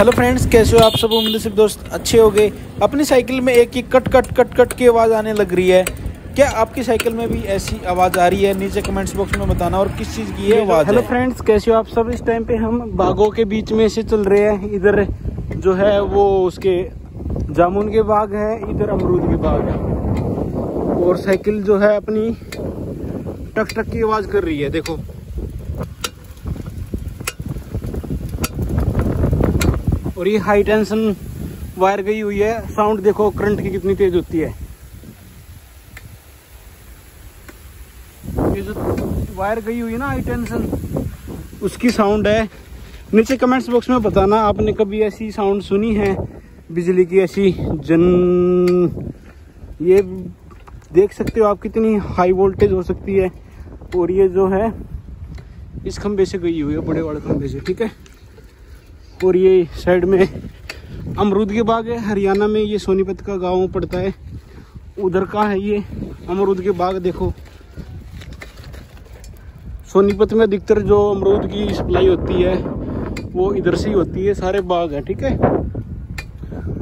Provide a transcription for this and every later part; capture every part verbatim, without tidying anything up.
Hello friends, कैसे हो आप सब। उम्मीद सिर्फ दोस्त अच्छे हो गए। अपनी साइकिल में एक एक कट कट कट कट की आवाज़ आने लग रही है, क्या आपकी साइकिल में भी ऐसी आवाज़ आ रही है? नीचे कमेंट्स बॉक्स में बताना और किस चीज़ की ये आवाज़ है। हेलो फ्रेंड्स, कैसे हो आप सब। इस टाइम पे हम बागों के बीच में से चल रहे हैं। इधर जो है वो उसके जामुन के बाग हैं, इधर अमरूद के बाग हैं, और साइकिल जो है अपनी टक टक की आवाज़ कर रही है। देखो और ये हाई टेंशन वायर गई हुई है। साउंड देखो करंट की कितनी तेज होती है। ये जो वायर गई हुई है ना हाई टेंशन, उसकी साउंड है। नीचे कमेंट्स बॉक्स में बताना आपने कभी ऐसी साउंड सुनी है बिजली की, ऐसी जन। ये देख सकते हो आप कितनी हाई वोल्टेज हो सकती है। और ये जो है इस खंभे से गई हुई है, बड़े बड़े खंभे से, ठीक है। और ये साइड में अमरूद के बाग है। हरियाणा में ये सोनीपत का गांव पड़ता है, उधर का है ये अमरूद के बाग। देखो सोनीपत में अधिकतर जो अमरूद की सप्लाई होती है वो इधर से ही होती है, सारे बाग हैं, ठीक है।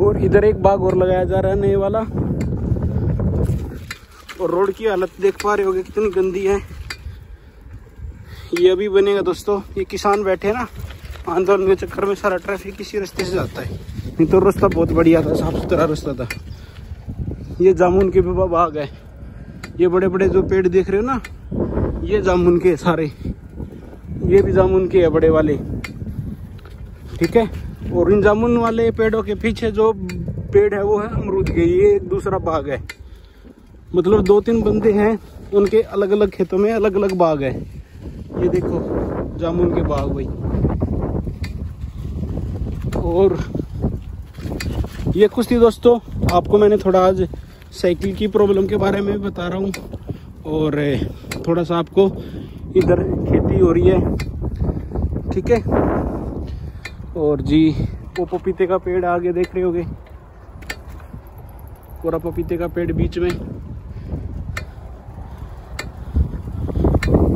और इधर एक बाग और लगाया जा रहा है नए वाला। और रोड की हालत देख पा रहे होगे कितनी गंदी है। ये अभी बनेगा दोस्तों, ये किसान बैठे ना आंदोलन के चक्कर में, सारा ट्रैफिक इसी रास्ते से जाता है, नहीं तो रास्ता बहुत बढ़िया था, साफ सुथरा रास्ता था। ये जामुन के बाग है। ये बड़े बड़े जो पेड़ देख रहे हो ना, ये जामुन के सारे, ये भी जामुन के है बड़े वाले, ठीक है। और इन जामुन वाले पेड़ों के पीछे जो पेड़ है वो है अमरूद के। ये दूसरा बाग है, मतलब दो तीन बंदे हैं, उनके अलग अलग खेतों में अलग अलग बाग है। ये देखो जामुन के बाग भाई। और ये कुछ थी दोस्तों, आपको मैंने थोड़ा आज साइकिल की प्रॉब्लम के बारे में बता रहा हूँ, और थोड़ा सा आपको इधर खेती हो रही है, ठीक है। और जी वो पपीते का पेड़ आगे देख रहे होगे, पूरा पपीते का पेड़ बीच में।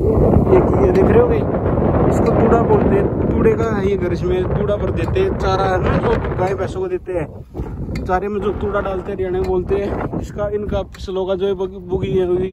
एक ये देख रहे होगे, इसको तूड़ा बोलते हैं, तूड़े का है ये घर। इसमें तूड़ा भर देते हैं, चारा है ना जो गाय भैंसों को देते हैं, चारे में जो तूड़ा डालते हैं हरियाणा में बोलते हैं इसका। इनका स्लोगा जो है बुगी है